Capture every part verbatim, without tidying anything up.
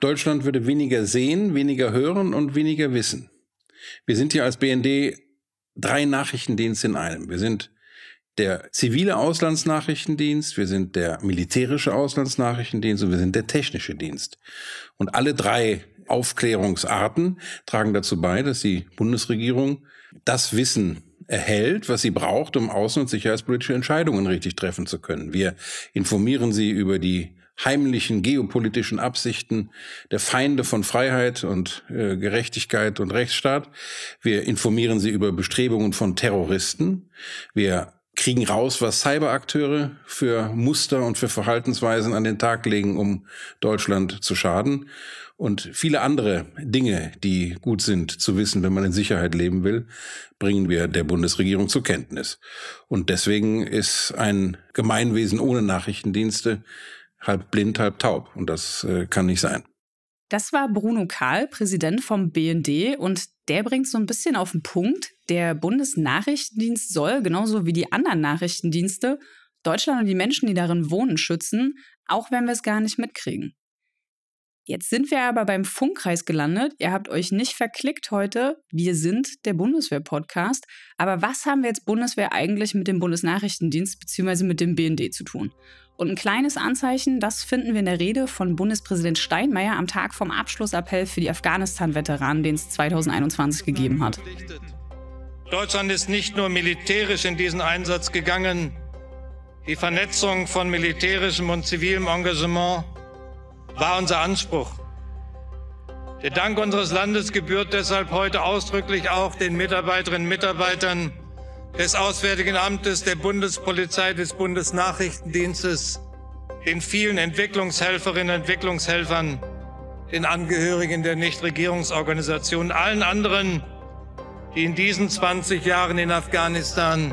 Deutschland würde weniger sehen, weniger hören und weniger wissen. Wir sind hier als B N D drei Nachrichtendienste in einem. Wir sind der zivile Auslandsnachrichtendienst, wir sind der militärische Auslandsnachrichtendienst und wir sind der technische Dienst. Und alle drei Aufklärungsarten tragen dazu bei, dass die Bundesregierung das Wissen erhält, was sie braucht, um außen- und sicherheitspolitische Entscheidungen richtig treffen zu können. Wir informieren sie über die heimlichen geopolitischen Absichten der Feinde von Freiheit und äh, Gerechtigkeit und Rechtsstaat. Wir informieren sie über Bestrebungen von Terroristen. Wir kriegen raus, was Cyberakteure für Muster und für Verhaltensweisen an den Tag legen, um Deutschland zu schaden. Und viele andere Dinge, die gut sind zu wissen, wenn man in Sicherheit leben will, bringen wir der Bundesregierung zur Kenntnis. Und deswegen ist ein Gemeinwesen ohne Nachrichtendienste halb blind, halb taub. Und das äh, kann nicht sein. Das war Bruno Kahl, Präsident vom B N D, und der bringt so ein bisschen auf den Punkt, der Bundesnachrichtendienst soll, genauso wie die anderen Nachrichtendienste, Deutschland und die Menschen, die darin wohnen, schützen, auch wenn wir es gar nicht mitkriegen. Jetzt sind wir aber beim Funkkreis gelandet. Ihr habt euch nicht verklickt heute. Wir sind der Bundeswehr-Podcast. Aber was haben wir jetzt Bundeswehr eigentlich mit dem Bundesnachrichtendienst bzw. mit dem B N D zu tun? Und ein kleines Anzeichen, das finden wir in der Rede von Bundespräsident Steinmeier am Tag vom Abschlussappell für die Afghanistan-Veteranen, den es zweitausendeinundzwanzig gegeben hat. Deutschland ist nicht nur militärisch in diesen Einsatz gegangen. Die Vernetzung von militärischem und zivilem Engagement war unser Anspruch. Der Dank unseres Landes gebührt deshalb heute ausdrücklich auch den Mitarbeiterinnen und Mitarbeitern des Auswärtigen Amtes, der Bundespolizei, des Bundesnachrichtendienstes, den vielen Entwicklungshelferinnen und Entwicklungshelfern, den Angehörigen der Nichtregierungsorganisationen, allen anderen, die in diesen zwanzig Jahren in Afghanistan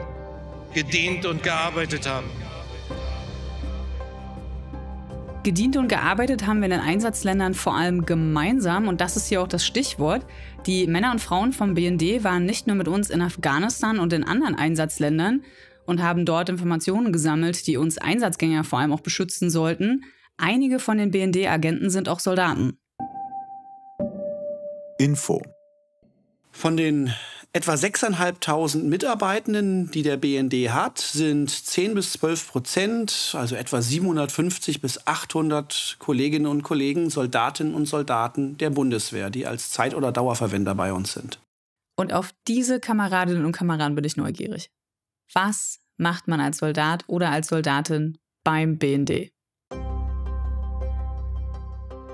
gedient und gearbeitet haben. Gedient und gearbeitet haben wir in den Einsatzländern vor allem gemeinsam, und das ist hier auch das Stichwort. Die Männer und Frauen vom B N D waren nicht nur mit uns in Afghanistan und in anderen Einsatzländern und haben dort Informationen gesammelt, die uns Einsatzgänger vor allem auch beschützen sollten. Einige von den B N D-Agenten sind auch Soldaten. Info. Von den etwa sechstausendfünfhundert Mitarbeitenden, die der B N D hat, sind zehn bis zwölf Prozent, also etwa siebenhundertfünfzig bis achthundert Kolleginnen und Kollegen, Soldatinnen und Soldaten der Bundeswehr, die als Zeit- oder Dauerverwender bei uns sind. Und auf diese Kameradinnen und Kameraden bin ich neugierig. Was macht man als Soldat oder als Soldatin beim B N D?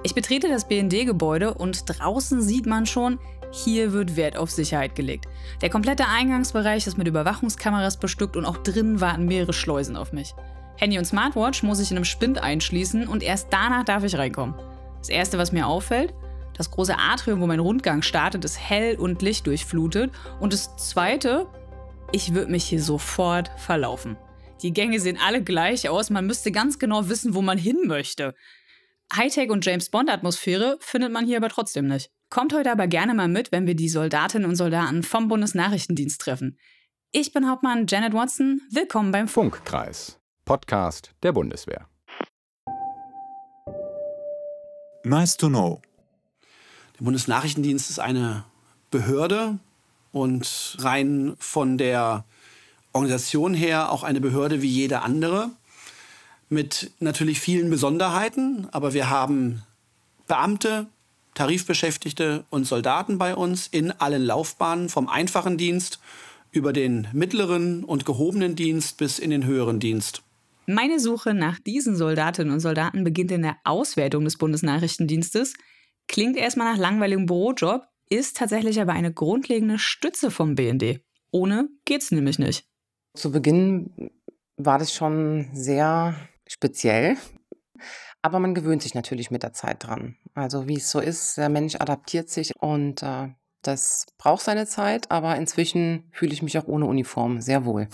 Ich betrete das B N D-Gebäude und draußen sieht man schon, hier wird Wert auf Sicherheit gelegt. Der komplette Eingangsbereich ist mit Überwachungskameras bestückt und auch drinnen warten mehrere Schleusen auf mich. Handy und Smartwatch muss ich in einem Spind einschließen und erst danach darf ich reinkommen. Das Erste, was mir auffällt, das große Atrium, wo mein Rundgang startet, ist hell und lichtdurchflutet. Und das Zweite, ich würde mich hier sofort verlaufen. Die Gänge sehen alle gleich aus, man müsste ganz genau wissen, wo man hin möchte. Hightech- und James-Bond-Atmosphäre findet man hier aber trotzdem nicht. Kommt heute aber gerne mal mit, wenn wir die Soldatinnen und Soldaten vom Bundesnachrichtendienst treffen. Ich bin Hauptmann Janet Watson. Willkommen beim Funkkreis, Podcast der Bundeswehr. Nice to know. Der Bundesnachrichtendienst ist eine Behörde und rein von der Organisation her auch eine Behörde wie jede andere. Mit natürlich vielen Besonderheiten, aber wir haben Beamte, Tarifbeschäftigte und Soldaten bei uns in allen Laufbahnen, vom einfachen Dienst über den mittleren und gehobenen Dienst bis in den höheren Dienst. Meine Suche nach diesen Soldatinnen und Soldaten beginnt in der Auswertung des Bundesnachrichtendienstes. Klingt erstmal nach langweiligem Bürojob, ist tatsächlich aber eine grundlegende Stütze vom B N D. Ohne geht's nämlich nicht. Zu Beginn war das schon sehr speziell. Aber man gewöhnt sich natürlich mit der Zeit dran. Also wie es so ist, der Mensch adaptiert sich und äh, das braucht seine Zeit. Aber inzwischen fühle ich mich auch ohne Uniform sehr wohl.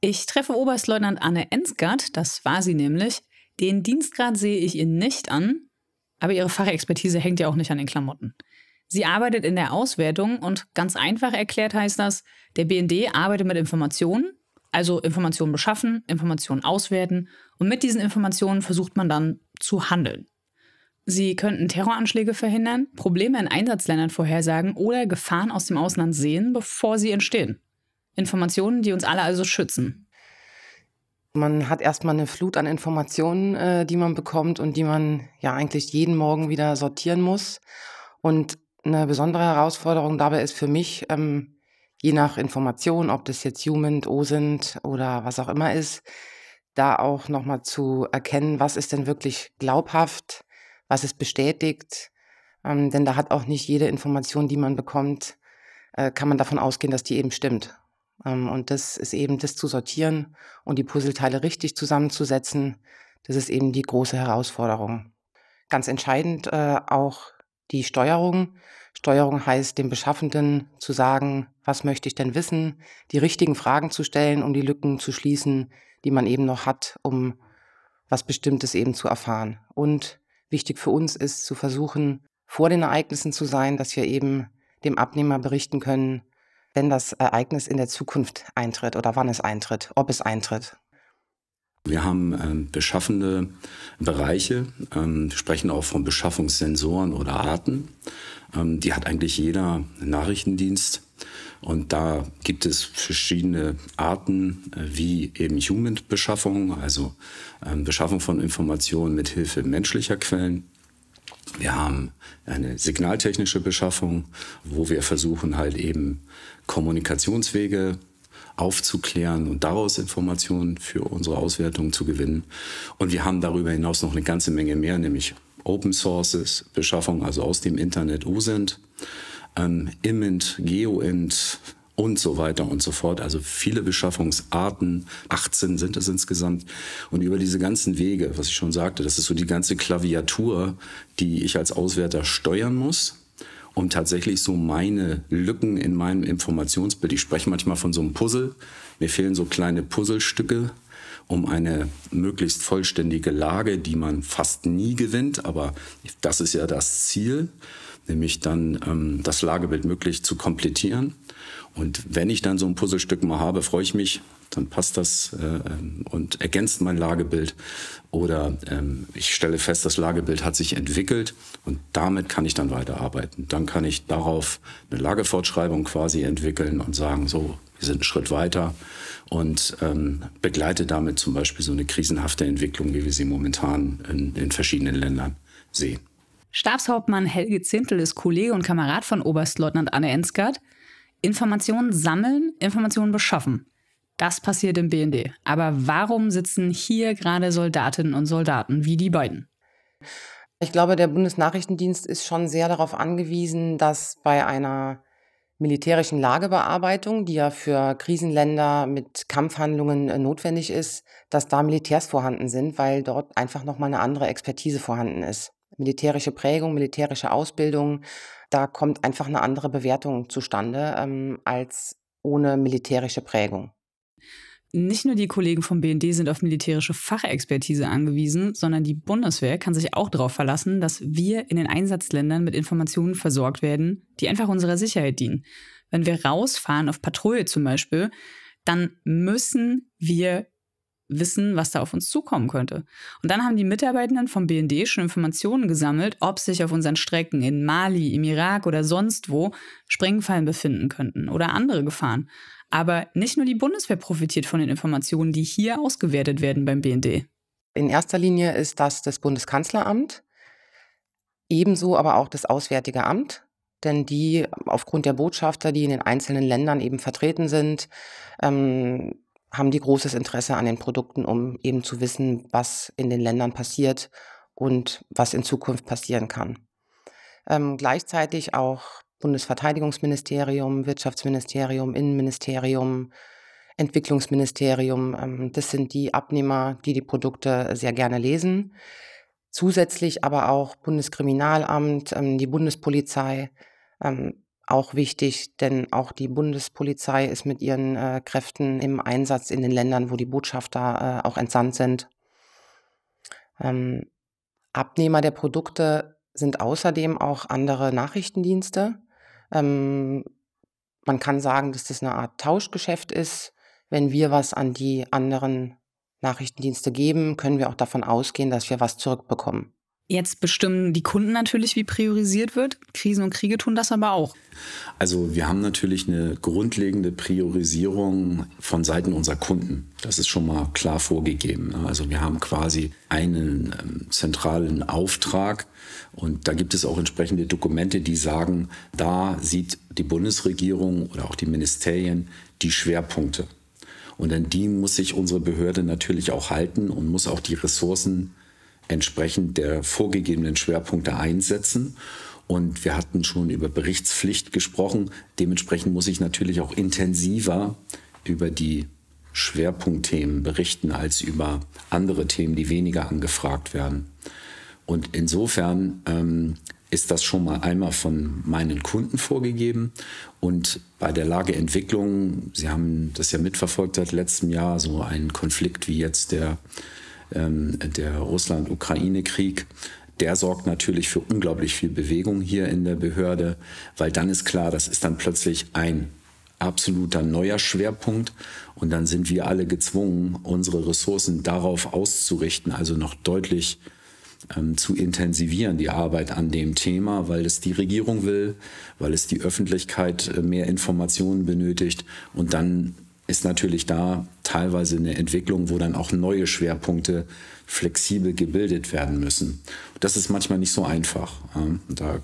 Ich treffe Oberstleutnant Anne Enzgat, das war sie nämlich. Den Dienstgrad sehe ich ihr nicht an, aber ihre Fachexpertise hängt ja auch nicht an den Klamotten. Sie arbeitet in der Auswertung und ganz einfach erklärt heißt das, der B N D arbeitet mit Informationen. Also Informationen beschaffen, Informationen auswerten und mit diesen Informationen versucht man dann zu handeln. Sie könnten Terroranschläge verhindern, Probleme in Einsatzländern vorhersagen oder Gefahren aus dem Ausland sehen, bevor sie entstehen. Informationen, die uns alle also schützen. Man hat erstmal eine Flut an Informationen, äh, die man bekommt und die man ja eigentlich jeden Morgen wieder sortieren muss. Und eine besondere Herausforderung dabei ist für mich, ähm, je nach Information, ob das jetzt Humint, OSINT oder was auch immer ist, da auch nochmal zu erkennen, was ist denn wirklich glaubhaft, was ist bestätigt. Ähm, denn da hat auch nicht jede Information, die man bekommt, äh, kann man davon ausgehen, dass die eben stimmt. Und das ist eben das zu sortieren und die Puzzleteile richtig zusammenzusetzen, das ist eben die große Herausforderung. Ganz entscheidend äh, auch die Steuerung. Steuerung heißt, dem Beschaffenden zu sagen, was möchte ich denn wissen, die richtigen Fragen zu stellen, um die Lücken zu schließen, die man eben noch hat, um was Bestimmtes eben zu erfahren. Und wichtig für uns ist zu versuchen, vor den Ereignissen zu sein, dass wir eben dem Abnehmer berichten können, wenn das Ereignis in der Zukunft eintritt oder wann es eintritt, ob es eintritt. Wir haben ähm, beschaffende Bereiche, ähm, sprechen auch von Beschaffungssensoren oder Arten. Ähm, die hat eigentlich jeder Nachrichtendienst. Und da gibt es verschiedene Arten, äh, wie eben Humint-Beschaffung, also ähm, Beschaffung von Informationen mit Hilfe menschlicher Quellen. Wir haben eine signaltechnische Beschaffung, wo wir versuchen halt eben Kommunikationswege aufzuklären und daraus Informationen für unsere Auswertung zu gewinnen. Und wir haben darüber hinaus noch eine ganze Menge mehr, nämlich Open Sources, Beschaffung, also aus dem Internet, OSINT, ähm, IMINT, GEOINT und so weiter und so fort. Also viele Beschaffungsarten, achtzehn sind es insgesamt. Und über diese ganzen Wege, was ich schon sagte, das ist so die ganze Klaviatur, die ich als Auswerter steuern muss, um tatsächlich so meine Lücken in meinem Informationsbild, ich spreche manchmal von so einem Puzzle, mir fehlen so kleine Puzzlestücke, um eine möglichst vollständige Lage, die man fast nie gewinnt, aber das ist ja das Ziel, nämlich dann ähm, das Lagebild möglichst zu komplettieren. Und wenn ich dann so ein Puzzlestück mal habe, freue ich mich, dann passt das äh, und ergänzt mein Lagebild. Oder ähm, ich stelle fest, das Lagebild hat sich entwickelt und damit kann ich dann weiterarbeiten. Dann kann ich darauf eine Lagefortschreibung quasi entwickeln und sagen, so, wir sind einen Schritt weiter und ähm, begleite damit zum Beispiel so eine krisenhafte Entwicklung, wie wir sie momentan in, in verschiedenen Ländern sehen. Stabshauptmann Helge Zintl ist Kollege und Kamerad von Oberstleutnant Anne Enzgat. Informationen sammeln, Informationen beschaffen. Das passiert im B N D. Aber warum sitzen hier gerade Soldatinnen und Soldaten wie die beiden? Ich glaube, der Bundesnachrichtendienst ist schon sehr darauf angewiesen, dass bei einer militärischen Lagebearbeitung, die ja für Krisenländer mit Kampfhandlungen notwendig ist, dass da Militärs vorhanden sind, weil dort einfach nochmal eine andere Expertise vorhanden ist. Militärische Prägung, militärische Ausbildung, da kommt einfach eine andere Bewertung zustande ähm, als ohne militärische Prägung. Nicht nur die Kollegen vom B N D sind auf militärische Fachexpertise angewiesen, sondern die Bundeswehr kann sich auch darauf verlassen, dass wir in den Einsatzländern mit Informationen versorgt werden, die einfach unserer Sicherheit dienen. Wenn wir rausfahren auf Patrouille zum Beispiel, dann müssen wir wissen, was da auf uns zukommen könnte. Und dann haben die Mitarbeitenden vom B N D schon Informationen gesammelt, ob sich auf unseren Strecken in Mali, im Irak oder sonst wo Sprengfallen befinden könnten oder andere Gefahren. Aber nicht nur die Bundeswehr profitiert von den Informationen, die hier ausgewertet werden beim B N D. In erster Linie ist das das Bundeskanzleramt, ebenso aber auch das Auswärtige Amt. Denn die aufgrund der Botschafter, die in den einzelnen Ländern eben vertreten sind, ähm, haben die großes Interesse an den Produkten, um eben zu wissen, was in den Ländern passiert und was in Zukunft passieren kann. Ähm, gleichzeitig auch Bundesverteidigungsministerium, Wirtschaftsministerium, Innenministerium, Entwicklungsministerium, ähm, das sind die Abnehmer, die die Produkte sehr gerne lesen. Zusätzlich aber auch Bundeskriminalamt, ähm, die Bundespolizei, ähm, auch wichtig, denn auch die Bundespolizei ist mit ihren äh, Kräften im Einsatz in den Ländern, wo die Botschafter äh, auch entsandt sind. Ähm, Abnehmer der Produkte sind außerdem auch andere Nachrichtendienste. Ähm, man kann sagen, dass das eine Art Tauschgeschäft ist. Wenn wir was an die anderen Nachrichtendienste geben, können wir auch davon ausgehen, dass wir was zurückbekommen. Jetzt bestimmen die Kunden natürlich, wie priorisiert wird. Krisen und Kriege tun das aber auch. Also wir haben natürlich eine grundlegende Priorisierung von Seiten unserer Kunden. Das ist schon mal klar vorgegeben. Also wir haben quasi einen ähm, zentralen Auftrag und da gibt es auch entsprechende Dokumente, die sagen, da sieht die Bundesregierung oder auch die Ministerien die Schwerpunkte. Und an die muss sich unsere Behörde natürlich auch halten und muss auch die Ressourcen entsprechend der vorgegebenen Schwerpunkte einsetzen. Und wir hatten schon über Berichtspflicht gesprochen. Dementsprechend muss ich natürlich auch intensiver über die Schwerpunktthemen berichten als über andere Themen, die weniger angefragt werden. Und insofern ähm, ist das schon mal einmal von meinen Kunden vorgegeben. Und bei der Lageentwicklung, Sie haben das ja mitverfolgt seit letztem Jahr, so einen Konflikt wie jetzt der Der Russland-Ukraine-Krieg, der sorgt natürlich für unglaublich viel Bewegung hier in der Behörde, weil dann ist klar, das ist dann plötzlich ein absoluter neuer Schwerpunkt und dann sind wir alle gezwungen, unsere Ressourcen darauf auszurichten, also noch deutlich ähm, zu intensivieren, die Arbeit an dem Thema, weil es die Regierung will, weil es die Öffentlichkeit mehr Informationen benötigt und dann ist natürlich da teilweise eine Entwicklung, wo dann auch neue Schwerpunkte flexibel gebildet werden müssen. Das ist manchmal nicht so einfach. Da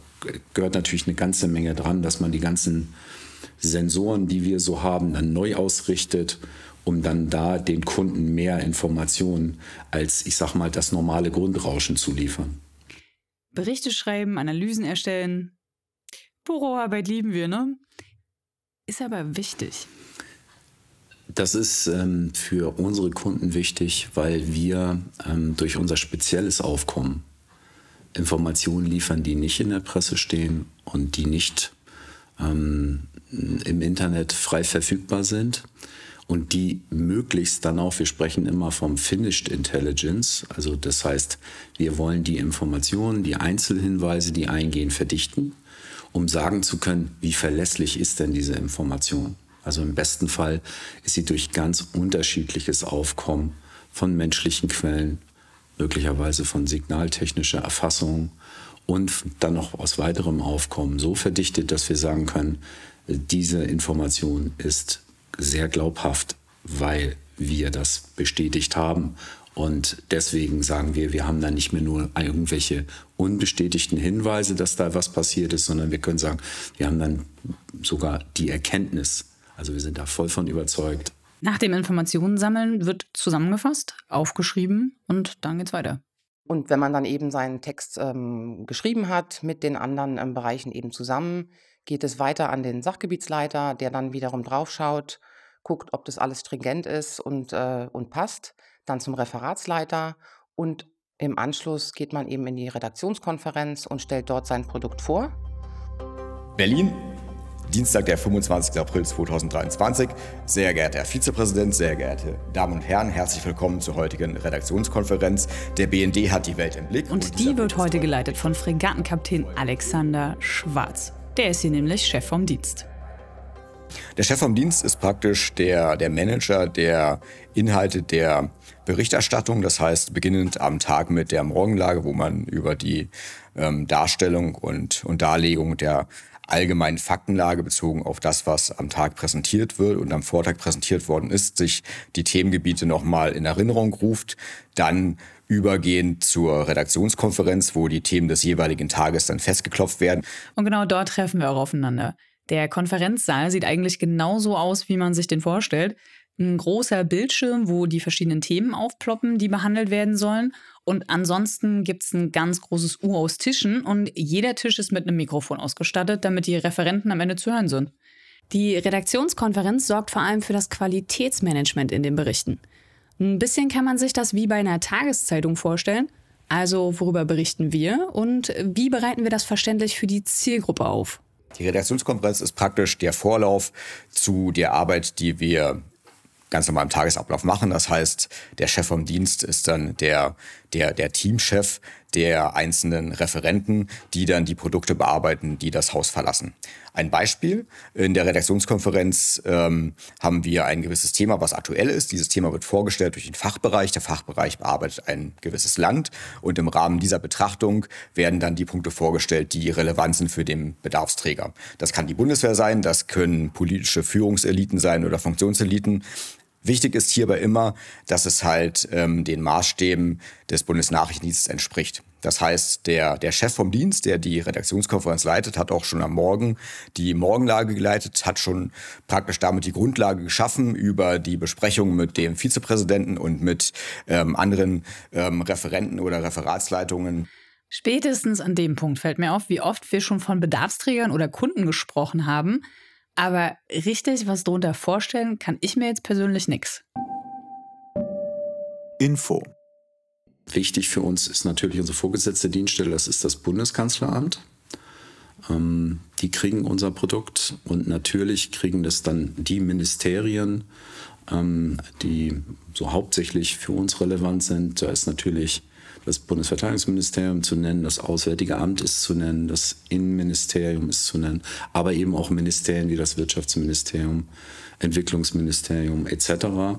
gehört natürlich eine ganze Menge dran, dass man die ganzen Sensoren, die wir so haben, dann neu ausrichtet, um dann da den Kunden mehr Informationen als, ich sag mal, das normale Grundrauschen zu liefern. Berichte schreiben, Analysen erstellen. Büroarbeit lieben wir, ne? Ist aber wichtig. Das ist ähm, für unsere Kunden wichtig, weil wir ähm, durch unser spezielles Aufkommen Informationen liefern, die nicht in der Presse stehen und die nicht ähm, im Internet frei verfügbar sind und die möglichst dann auch, wir sprechen immer vom Finished Intelligence, also das heißt, wir wollen die Informationen, die Einzelhinweise, die eingehen, verdichten, um sagen zu können, wie verlässlich ist denn diese Information. Also im besten Fall ist sie durch ganz unterschiedliches Aufkommen von menschlichen Quellen, möglicherweise von signaltechnischer Erfassung und dann noch aus weiterem Aufkommen so verdichtet, dass wir sagen können, diese Information ist sehr glaubhaft, weil wir das bestätigt haben. Und deswegen sagen wir, wir haben da nicht mehr nur irgendwelche unbestätigten Hinweise, dass da was passiert ist, sondern wir können sagen, wir haben dann sogar die Erkenntnis. Also wir sind da voll von überzeugt. Nach dem Informationssammeln wird zusammengefasst, aufgeschrieben und dann geht's weiter. Und wenn man dann eben seinen Text ähm, geschrieben hat, mit den anderen ähm, Bereichen eben zusammen, geht es weiter an den Sachgebietsleiter, der dann wiederum draufschaut, guckt, ob das alles stringent ist und, äh, und passt. Dann zum Referatsleiter und im Anschluss geht man eben in die Redaktionskonferenz und stellt dort sein Produkt vor. Berlin. Dienstag, der fünfundzwanzigste April zweitausenddreiundzwanzig. Sehr geehrter Herr Vizepräsident, sehr geehrte Damen und Herren, herzlich willkommen zur heutigen Redaktionskonferenz. Der B N D hat die Welt im Blick. Und, und die wird heute geleitet von Fregattenkapitän Alexander Schwarz. Der ist hier nämlich Chef vom Dienst. Der Chef vom Dienst ist praktisch der, der Manager der Inhalte der Berichterstattung. Das heißt, beginnend am Tag mit der Morgenlage, wo man über die ähm, Darstellung und, und Darlegung der allgemeinen Faktenlage bezogen auf das, was am Tag präsentiert wird und am Vortag präsentiert worden ist, sich die Themengebiete nochmal in Erinnerung ruft, dann übergehend zur Redaktionskonferenz, wo die Themen des jeweiligen Tages dann festgeklopft werden. Und genau dort treffen wir auch aufeinander. Der Konferenzsaal sieht eigentlich genauso aus, wie man sich den vorstellt. Ein großer Bildschirm, wo die verschiedenen Themen aufploppen, die behandelt werden sollen. Und ansonsten gibt es ein ganz großes U aus Tischen und jeder Tisch ist mit einem Mikrofon ausgestattet, damit die Referenten am Ende zu hören sind. Die Redaktionskonferenz sorgt vor allem für das Qualitätsmanagement in den Berichten. Ein bisschen kann man sich das wie bei einer Tageszeitung vorstellen. Also worüber berichten wir und wie bereiten wir das verständlich für die Zielgruppe auf? Die Redaktionskonferenz ist praktisch der Vorlauf zu der Arbeit, die wir ganz normal im Tagesablauf machen. Das heißt, der Chef vom Dienst ist dann der der, der Teamchef der einzelnen Referenten, die dann die Produkte bearbeiten, die das Haus verlassen. Ein Beispiel, in der Redaktionskonferenz ähm, haben wir ein gewisses Thema, was aktuell ist. Dieses Thema wird vorgestellt durch den Fachbereich. Der Fachbereich bearbeitet ein gewisses Land. Und im Rahmen dieser Betrachtung werden dann die Punkte vorgestellt, die relevant sind für den Bedarfsträger. Das kann die Bundeswehr sein, das können politische Führungseliten sein oder Funktionseliten. Wichtig ist hierbei immer, dass es halt ähm, den Maßstäben des Bundesnachrichtendienstes entspricht. Das heißt, der, der Chef vom Dienst, der die Redaktionskonferenz leitet, hat auch schon am Morgen die Morgenlage geleitet, hat schon praktisch damit die Grundlage geschaffen über die Besprechung mit dem Vizepräsidenten und mit ähm, anderen ähm, Referenten oder Referatsleitungen. Spätestens an dem Punkt fällt mir auf, wie oft wir schon von Bedarfsträgern oder Kunden gesprochen haben. Aber richtig was drunter vorstellen kann ich mir jetzt persönlich nichts. Info. Wichtig für uns ist natürlich unsere vorgesetzte Dienststelle, das ist das Bundeskanzleramt. Ähm, die kriegen unser Produkt und natürlich kriegen das dann die Ministerien, ähm, die so hauptsächlich für uns relevant sind. Da ist natürlich das Bundesverteidigungsministerium zu nennen, das Auswärtige Amt ist zu nennen, das Innenministerium ist zu nennen, aber eben auch Ministerien wie das Wirtschaftsministerium, Entwicklungsministerium et cetera.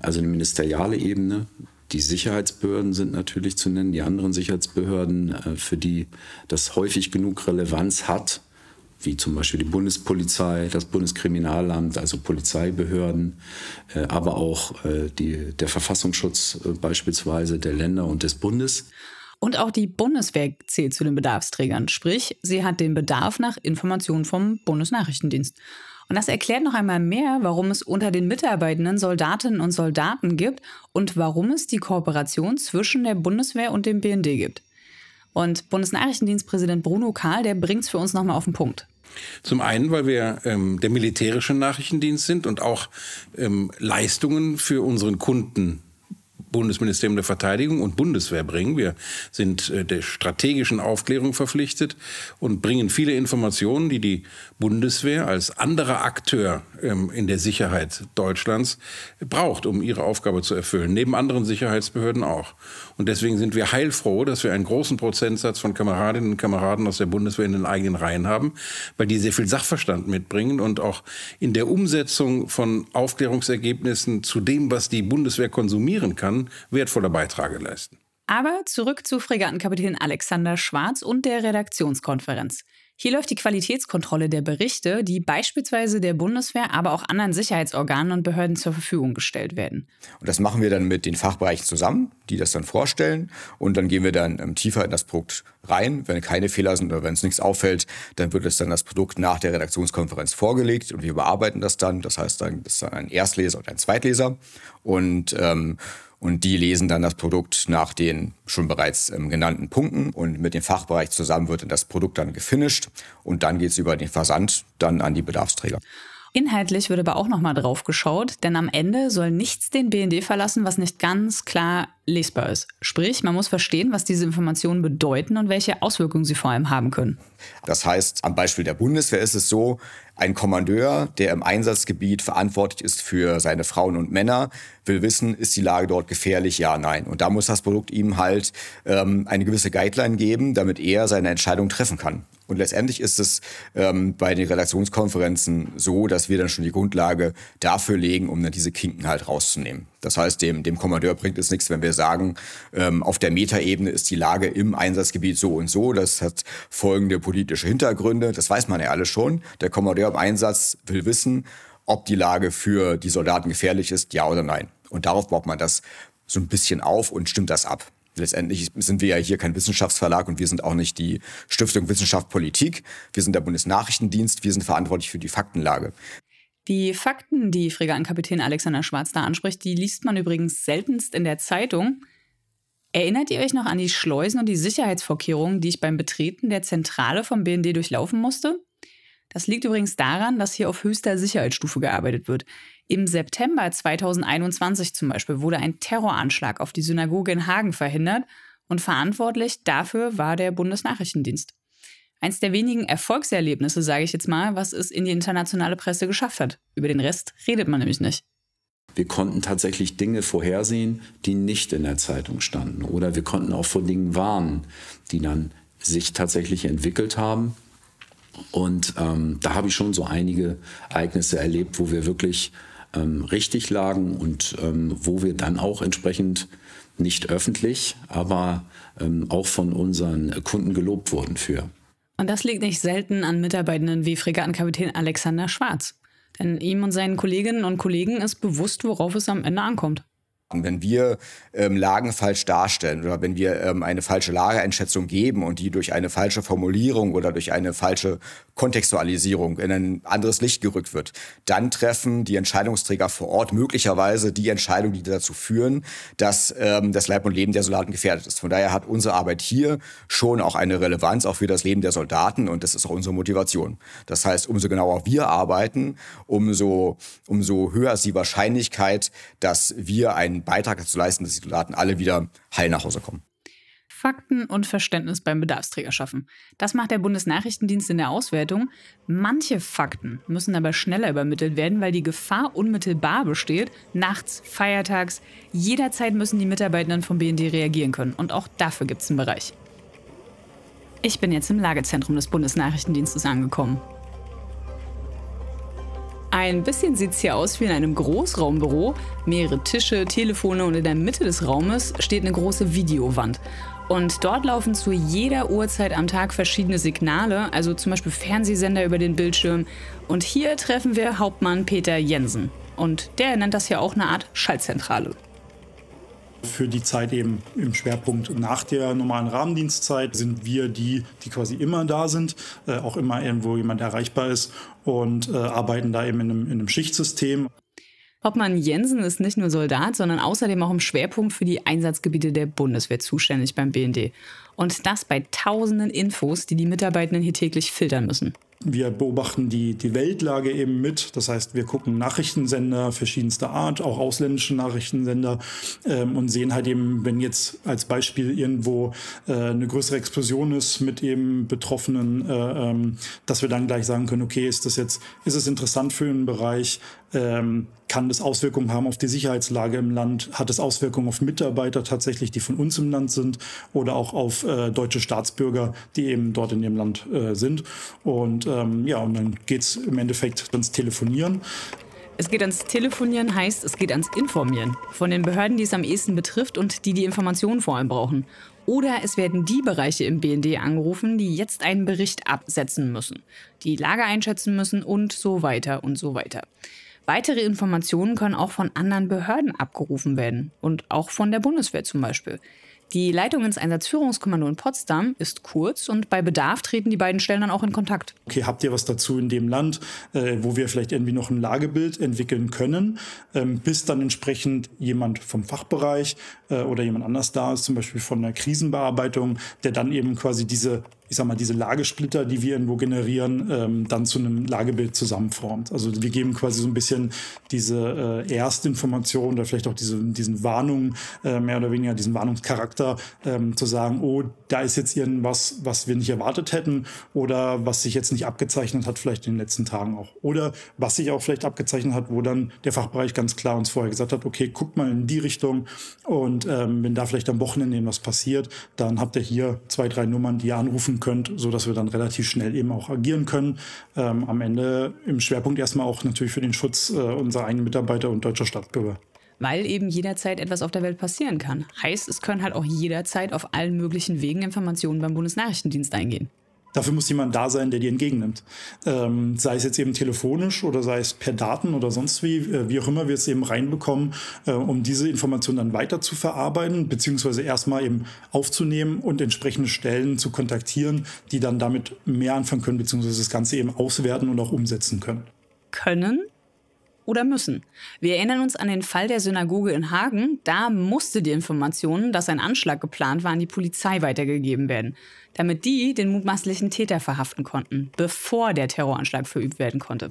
Also eine ministeriale Ebene. Die Sicherheitsbehörden sind natürlich zu nennen, die anderen Sicherheitsbehörden, für die das häufig genug Relevanz hat, wie zum Beispiel die Bundespolizei, das Bundeskriminalamt, also Polizeibehörden, aber auch die, der Verfassungsschutz beispielsweise der Länder und des Bundes. Und auch die Bundeswehr zählt zu den Bedarfsträgern, sprich, sie hat den Bedarf nach Informationen vom Bundesnachrichtendienst. Und das erklärt noch einmal mehr, warum es unter den Mitarbeitenden Soldatinnen und Soldaten gibt und warum es die Kooperation zwischen der Bundeswehr und dem B N D gibt. Und Bundesnachrichtendienstpräsident Bruno Kahl, der bringt es für uns nochmal auf den Punkt. Zum einen, weil wir ähm, der militärische Nachrichtendienst sind und auch ähm, Leistungen für unseren Kunden, Bundesministerium der Verteidigung und Bundeswehr, bringen. Wir sind äh, der strategischen Aufklärung verpflichtet und bringen viele Informationen, die die Bundeswehr als anderer Akteur ähm, in der Sicherheit Deutschlands braucht, um ihre Aufgabe zu erfüllen, neben anderen Sicherheitsbehörden auch. Und deswegen sind wir heilfroh, dass wir einen großen Prozentsatz von Kameradinnen und Kameraden aus der Bundeswehr in den eigenen Reihen haben, weil die sehr viel Sachverstand mitbringen und auch in der Umsetzung von Aufklärungsergebnissen zu dem, was die Bundeswehr konsumieren kann, wertvolle Beiträge leisten. Aber zurück zu Fregattenkapitän Alexander Schwarz und der Redaktionskonferenz. Hier läuft die Qualitätskontrolle der Berichte, die beispielsweise der Bundeswehr, aber auch anderen Sicherheitsorganen und Behörden zur Verfügung gestellt werden. Und das machen wir dann mit den Fachbereichen zusammen, die das dann vorstellen. Und dann gehen wir dann ähm, tiefer in das Produkt rein. Wenn keine Fehler sind oder wenn es nichts auffällt, dann wird es dann das Produkt nach der Redaktionskonferenz vorgelegt und wir bearbeiten das dann. Das heißt, dann ist dann ein Erstleser und ein Zweitleser. Und ähm, Und die lesen dann das Produkt nach den schon bereits ähm, genannten Punkten. Und mit dem Fachbereich zusammen wird das Produkt dann gefinisht. Und dann geht es über den Versand dann an die Bedarfsträger. Inhaltlich wird aber auch nochmal drauf geschaut. Denn am Ende soll nichts den B N D verlassen, was nicht ganz klar lesbar ist. Sprich, man muss verstehen, was diese Informationen bedeuten und welche Auswirkungen sie vor allem haben können. Das heißt, am Beispiel der Bundeswehr ist es so, ein Kommandeur, der im Einsatzgebiet verantwortlich ist für seine Frauen und Männer, will wissen, ist die Lage dort gefährlich, ja, nein. Und da muss das Produkt ihm halt ähm, eine gewisse Guideline geben, damit er seine Entscheidung treffen kann. Und letztendlich ist es ähm, bei den Redaktionskonferenzen so, dass wir dann schon die Grundlage dafür legen, um dann diese Kinken halt rauszunehmen. Das heißt, dem, dem Kommandeur bringt es nichts, wenn wir sagen, ähm, auf der Metaebene ist die Lage im Einsatzgebiet so und so. Das hat folgende politische Hintergründe. Das weiß man ja alle schon. Der Kommandeur im Einsatz will wissen, ob die Lage für die Soldaten gefährlich ist, ja oder nein. Und darauf baut man das so ein bisschen auf und stimmt das ab. Letztendlich sind wir ja hier kein Wissenschaftsverlag und wir sind auch nicht die Stiftung Wissenschaft Politik. Wir sind der Bundesnachrichtendienst, wir sind verantwortlich für die Faktenlage. Die Fakten, die Fregattenkapitän Alexander Schwarz da anspricht, die liest man übrigens seltenst in der Zeitung. Erinnert ihr euch noch an die Schleusen und die Sicherheitsvorkehrungen, die ich beim Betreten der Zentrale vom B N D durchlaufen musste? Das liegt übrigens daran, dass hier auf höchster Sicherheitsstufe gearbeitet wird. Im September zweitausendeinundzwanzig zum Beispiel wurde ein Terroranschlag auf die Synagoge in Hagen verhindert und verantwortlich dafür war der Bundesnachrichtendienst. Eins der wenigen Erfolgserlebnisse, sage ich jetzt mal, was es in die internationale Presse geschafft hat. Über den Rest redet man nämlich nicht. Wir konnten tatsächlich Dinge vorhersehen, die nicht in der Zeitung standen. Oder wir konnten auch vor Dingen warnen, die dann sich tatsächlich entwickelt haben. Und ähm, da habe ich schon so einige Ereignisse erlebt, wo wir wirklich ähm, richtig lagen und ähm, wo wir dann auch entsprechend nicht öffentlich, aber ähm, auch von unseren Kunden gelobt wurden für. Und das liegt nicht selten an Mitarbeitenden wie Fregattenkapitän Alexander Schwarz. Denn ihm und seinen Kolleginnen und Kollegen ist bewusst, worauf es am Ende ankommt. Wenn wir ähm, Lagen falsch darstellen oder wenn wir ähm, eine falsche Lageeinschätzung geben und die durch eine falsche Formulierung oder durch eine falsche Kontextualisierung in ein anderes Licht gerückt wird, dann treffen die Entscheidungsträger vor Ort möglicherweise die Entscheidungen, die dazu führen, dass ähm, das Leib und Leben der Soldaten gefährdet ist. Von daher hat unsere Arbeit hier schon auch eine Relevanz, auch für das Leben der Soldaten, und das ist auch unsere Motivation. Das heißt, umso genauer wir arbeiten, umso, umso höher ist die Wahrscheinlichkeit, dass wir einen Beitrag dazu leisten, dass die Soldaten alle wieder heil nach Hause kommen. Fakten und Verständnis beim Bedarfsträger schaffen. Das macht der Bundesnachrichtendienst in der Auswertung. Manche Fakten müssen aber schneller übermittelt werden, weil die Gefahr unmittelbar besteht. Nachts, feiertags, jederzeit müssen die Mitarbeitenden vom B N D reagieren können. Und auch dafür gibt es einen Bereich. Ich bin jetzt im Lagezentrum des Bundesnachrichtendienstes angekommen. Ein bisschen sieht es hier aus wie in einem Großraumbüro. Mehrere Tische, Telefone und in der Mitte des Raumes steht eine große Videowand. Und dort laufen zu jeder Uhrzeit am Tag verschiedene Signale, also zum Beispiel Fernsehsender über den Bildschirm. Und hier treffen wir Hauptmann Peter Jensen. Und der nennt das ja auch eine Art Schaltzentrale. Für die Zeit eben im Schwerpunkt nach der normalen Rahmendienstzeit sind wir die, die quasi immer da sind, äh, auch immer irgendwo jemand erreichbar ist, und äh, arbeiten da eben in einem, in einem Schichtsystem. Hauptmann Jensen ist nicht nur Soldat, sondern außerdem auch im Schwerpunkt für die Einsatzgebiete der Bundeswehr zuständig beim B N D. Und das bei tausenden Infos, die die Mitarbeitenden hier täglich filtern müssen. Wir beobachten die, die Weltlage eben mit. Das heißt, wir gucken Nachrichtensender verschiedenster Art, auch ausländische Nachrichtensender, ähm, und sehen halt eben, wenn jetzt als Beispiel irgendwo äh, eine größere Explosion ist mit eben Betroffenen, äh, ähm, dass wir dann gleich sagen können, okay, ist das jetzt, ist es interessant für den Bereich, ähm, kann das Auswirkungen haben auf die Sicherheitslage im Land, hat es Auswirkungen auf Mitarbeiter tatsächlich, die von uns im Land sind, oder auch auf äh, deutsche Staatsbürger, die eben dort in dem Land äh, sind. Und Ja, und dann geht es im Endeffekt ans Telefonieren. Es geht ans Telefonieren, heißt, es geht ans Informieren. Von den Behörden, die es am ehesten betrifft und die die Informationen vor allem brauchen. Oder es werden die Bereiche im B N D angerufen, die jetzt einen Bericht absetzen müssen, die Lage einschätzen müssen und so weiter und so weiter. Weitere Informationen können auch von anderen Behörden abgerufen werden. Und auch von der Bundeswehr zum Beispiel. Die Leitung ins Einsatzführungskommando in Potsdam ist kurz, und bei Bedarf treten die beiden Stellen dann auch in Kontakt. Okay, habt ihr was dazu in dem Land, äh, wo wir vielleicht irgendwie noch ein Lagebild entwickeln können, ähm, bis dann entsprechend jemand vom Fachbereich äh, oder jemand anders da ist, zum Beispiel von der Krisenbearbeitung, der dann eben quasi diese, ich sag mal, diese Lagesplitter, die wir irgendwo generieren, ähm, dann zu einem Lagebild zusammenformt. Also wir geben quasi so ein bisschen diese äh, Erstinformation oder vielleicht auch diese, diesen Warnung, äh, mehr oder weniger diesen Warnungscharakter, Ähm, zu sagen, oh, da ist jetzt irgendwas, was wir nicht erwartet hätten oder was sich jetzt nicht abgezeichnet hat, vielleicht in den letzten Tagen auch. Oder was sich auch vielleicht abgezeichnet hat, wo dann der Fachbereich ganz klar uns vorher gesagt hat, okay, guckt mal in die Richtung, und ähm, wenn da vielleicht am Wochenende was passiert, dann habt ihr hier zwei, drei Nummern, die ihr anrufen könnt, sodass wir dann relativ schnell eben auch agieren können. Ähm, am Ende im Schwerpunkt erstmal auch natürlich für den Schutz äh, unserer eigenen Mitarbeiter und deutscher Staatsbürger. Weil eben jederzeit etwas auf der Welt passieren kann. Heißt, es können halt auch jederzeit auf allen möglichen Wegen Informationen beim Bundesnachrichtendienst eingehen. Dafür muss jemand da sein, der die entgegennimmt. Ähm, sei es jetzt eben telefonisch oder sei es per Daten oder sonst wie, äh, wie auch immer wir es eben reinbekommen, äh, um diese Information dann weiter zu verarbeiten, beziehungsweise erstmal eben aufzunehmen und entsprechende Stellen zu kontaktieren, die dann damit mehr anfangen können, beziehungsweise das Ganze eben auswerten und auch umsetzen können. Können? Oder müssen. Wir erinnern uns an den Fall der Synagoge in Hagen. Da musste die Information, dass ein Anschlag geplant war, an die Polizei weitergegeben werden, damit die den mutmaßlichen Täter verhaften konnten, bevor der Terroranschlag verübt werden konnte.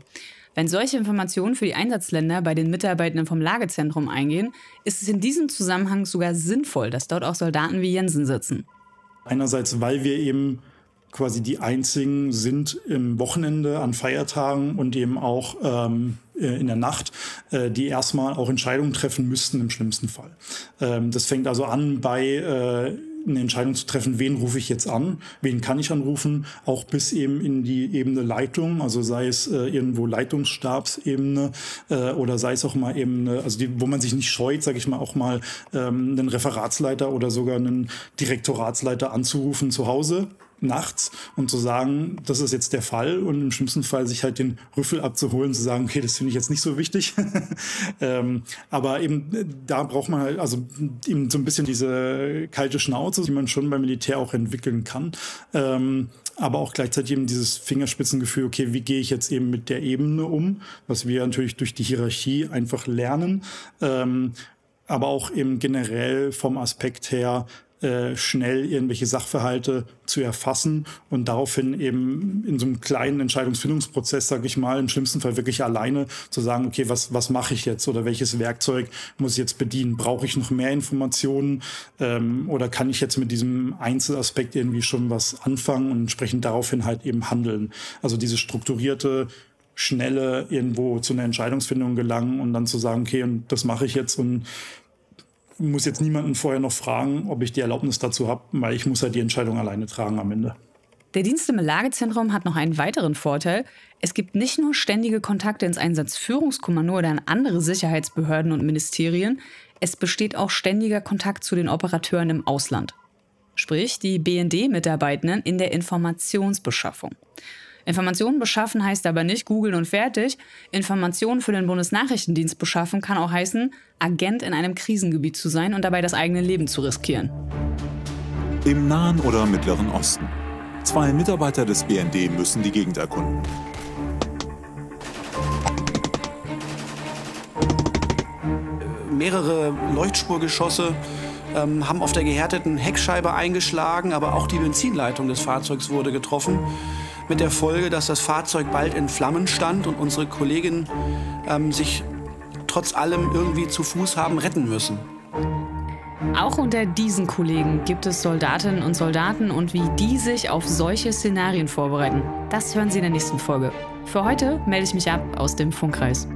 Wenn solche Informationen für die Einsatzländer bei den Mitarbeitenden vom Lagezentrum eingehen, ist es in diesem Zusammenhang sogar sinnvoll, dass dort auch Soldaten wie Jensen sitzen. Einerseits, weil wir eben quasi die einzigen sind im Wochenende, an Feiertagen und eben auch ähm, in der Nacht, die erstmal auch Entscheidungen treffen müssten im schlimmsten Fall. Das fängt also an bei eine Entscheidung zu treffen, wen rufe ich jetzt an, wen kann ich anrufen, auch bis eben in die Ebene Leitung, also sei es äh, irgendwo Leitungsstabsebene äh, oder sei es auch mal eben, also die, wo man sich nicht scheut, sage ich mal, auch mal ähm, einen Referatsleiter oder sogar einen Direktoratsleiter anzurufen zu Hause nachts und zu sagen, das ist jetzt der Fall, und im schlimmsten Fall sich halt den Rüffel abzuholen, zu sagen, okay, das finde ich jetzt nicht so wichtig. ähm, aber eben da braucht man halt also eben so ein bisschen diese kalte Schnauze, die man schon beim Militär auch entwickeln kann. Ähm, aber auch gleichzeitig eben dieses Fingerspitzengefühl, okay, wie gehe ich jetzt eben mit der Ebene um, was wir natürlich durch die Hierarchie einfach lernen. Ähm, aber auch eben generell vom Aspekt her, schnell irgendwelche Sachverhalte zu erfassen und daraufhin eben in so einem kleinen Entscheidungsfindungsprozess, sage ich mal, im schlimmsten Fall wirklich alleine zu sagen, okay, was, was mache ich jetzt oder welches Werkzeug muss ich jetzt bedienen? Brauche ich noch mehr Informationen ähm, oder kann ich jetzt mit diesem Einzelaspekt irgendwie schon was anfangen und entsprechend daraufhin halt eben handeln? Also diese strukturierte, schnelle irgendwo zu einer Entscheidungsfindung gelangen und dann zu sagen, okay, und das mache ich jetzt und muss jetzt niemanden vorher noch fragen, ob ich die Erlaubnis dazu habe, weil ich muss halt die Entscheidung alleine tragen am Ende. Der Dienst im Lagezentrum hat noch einen weiteren Vorteil. Es gibt nicht nur ständige Kontakte ins Einsatzführungskommando oder an andere Sicherheitsbehörden und Ministerien, es besteht auch ständiger Kontakt zu den Operateuren im Ausland. Sprich, die B N D-Mitarbeitenden in der Informationsbeschaffung. Informationen beschaffen heißt aber nicht googeln und fertig. Informationen für den Bundesnachrichtendienst beschaffen kann auch heißen, Agent in einem Krisengebiet zu sein und dabei das eigene Leben zu riskieren. Im Nahen oder Mittleren Osten. Zwei Mitarbeiter des B N D müssen die Gegend erkunden. Mehrere Leuchtspurgeschosse ähm, haben auf der gehärteten Heckscheibe eingeschlagen, aber auch die Benzinleitung des Fahrzeugs wurde getroffen. Mit der Folge, dass das Fahrzeug bald in Flammen stand und unsere Kolleginnen ähm, sich trotz allem irgendwie zu Fuß haben retten müssen. Auch unter diesen Kollegen gibt es Soldatinnen und Soldaten und wie die sich auf solche Szenarien vorbereiten. Das hören Sie in der nächsten Folge. Für heute melde ich mich ab aus dem Funkkreis.